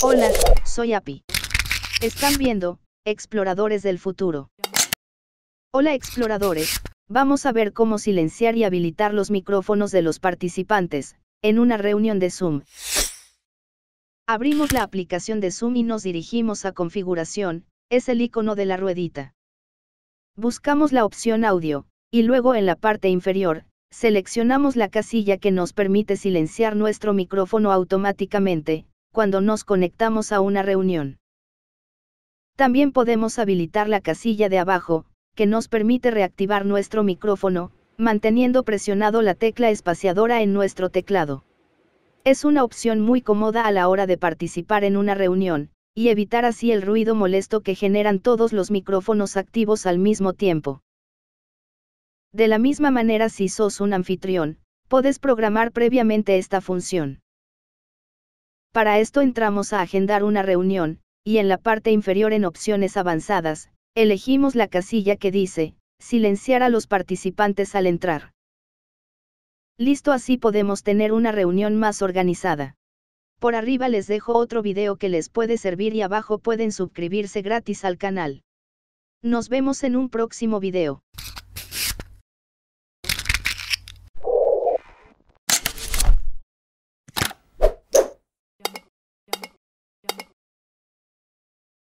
Hola, soy API. Están viendo Exploradores del Futuro. Hola exploradores, vamos a ver cómo silenciar y habilitar los micrófonos de los participantes en una reunión de Zoom. Abrimos la aplicación de Zoom y nos dirigimos a configuración, es el icono de la ruedita. Buscamos la opción audio, y luego en la parte inferior, seleccionamos la casilla que nos permite silenciar nuestro micrófono automáticamente, cuando nos conectamos a una reunión. También podemos habilitar la casilla de abajo, que nos permite reactivar nuestro micrófono, manteniendo presionado la tecla espaciadora en nuestro teclado. Es una opción muy cómoda a la hora de participar en una reunión, y evitar así el ruido molesto que generan todos los micrófonos activos al mismo tiempo. De la misma manera, si sos un anfitrión, podés programar previamente esta función. Para esto entramos a agendar una reunión, y en la parte inferior en opciones avanzadas, elegimos la casilla que dice, silenciar a los participantes al entrar. Listo, así podemos tener una reunión más organizada. Por arriba les dejo otro video que les puede servir y abajo pueden suscribirse gratis al canal. Nos vemos en un próximo video.